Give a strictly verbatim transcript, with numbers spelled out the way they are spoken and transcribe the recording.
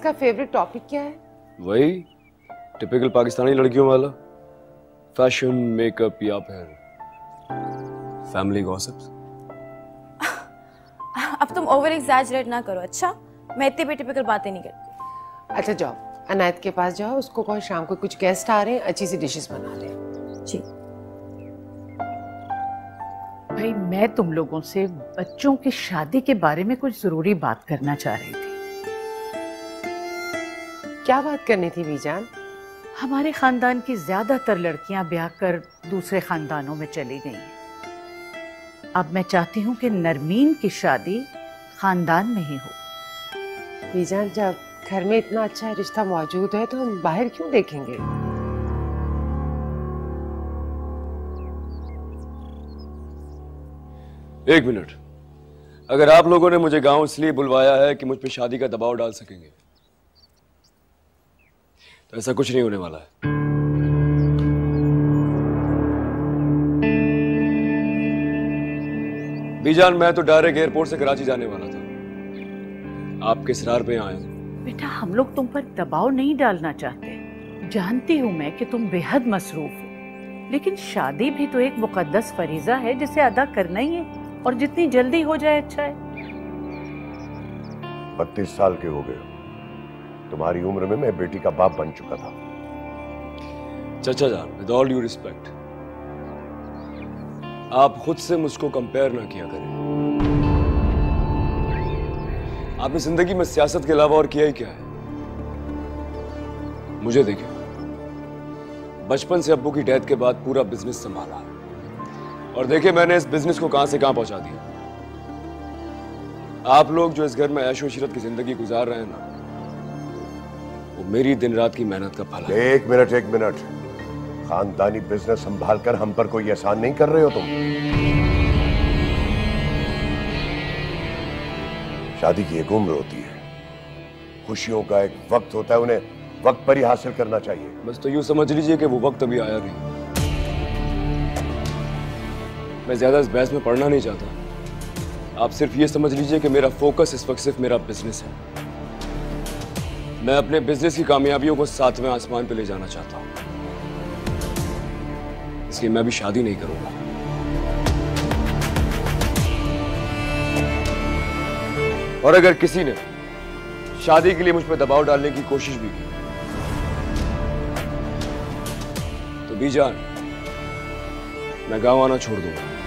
इसका favourite topic क्या है? वही टिपिकल पाकिस्तानी लड़कियों वाला, फैशन, मेकअप या फिर फैमिली गॉसिप्स। अब तुम ओवर एग्जैजरेट ना करो, अच्छा? मैं इतनी भी टिपिकल बातें नहीं करती। अच्छा जाओ अनायत के पास जाओ, उसको कहो शाम को कुछ गेस्ट आ रहे हैं, अच्छी सी डिशेस बना रहे हैं। जी भाई, मैं तुम लोगों से बच्चों की शादी के बारे में कुछ जरूरी बात करना चाह रही थी। क्या बात करनी थी बीजान? हमारे खानदान की ज्यादातर लड़कियां ब्याह कर दूसरे खानदानों में चली गई हैं। अब मैं चाहती हूं कि नरमीन की शादी खानदान में ही हो। बीजान, जब घर में इतना अच्छा रिश्ता मौजूद है तो हम बाहर क्यों देखेंगे? एक मिनट, अगर आप लोगों ने मुझे गांव इसलिए बुलवाया है कि मुझ पे शादी का दबाव डाल सकेंगे, तो ऐसा कुछ नहीं होने वाला है। बीजान, मैं तो डायरेक्ट एयरपोर्ट से कराची जाने वाला था, आपके इसरार पे आया। बेटा, हम लोग तुम पर दबाव नहीं डालना चाहते। जानती हूं मैं कि तुम बेहद मसरूफ हो, लेकिन शादी भी तो एक मुकद्दस फरीजा है जिसे अदा करना ही है, और जितनी जल्दी हो जाए अच्छा है। बत्तीस साल के हो गए, तुम्हारी उम्र में मैं बेटी का बाप बन चुका था। चाचा जान, विद ऑल ड्यू रिस्पेक्ट, आप खुद से मुझको कंपेयर ना किया करें। आपने जिंदगी में सियासत के अलावा और किया ही क्या है? मुझे देखिए, बचपन से अब्बू की डेथ के बाद पूरा बिजनेस संभाला है, और देखिए मैंने इस बिजनेस को कहां से कहां पहुंचा दिया। आप लोग जो इस घर में ऐशो अशीरत की जिंदगी गुजार रहे हैं ना, वो मेरी दिन रात की मेहनत का फल है। एक मिनट एक मिनट, खानदानी बिजनेस संभालकर हम पर कोई एहसान नहीं कर रहे हो तुम। शादी की एक उम्र होती है, खुशियों का एक वक्त होता है, उन्हें वक्त पर ही हासिल करना चाहिए। बस तो यूं समझ लीजिए कि वो वक्त अभी आया नहीं। मैं ज्यादा इस बहस में पढ़ना नहीं चाहता। आप सिर्फ ये समझ लीजिए कि मेरा फोकस इस वक्त सिर्फ मेरा बिजनेस है। मैं अपने बिजनेस की कामयाबियों को सातवें आसमान पे ले जाना चाहता हूं, इसलिए मैं अभी शादी नहीं करूंगा। और अगर किसी ने शादी के लिए मुझ पर दबाव डालने की कोशिश भी की, तो बीजान मैं गाँव आना छोड़ दूंगा।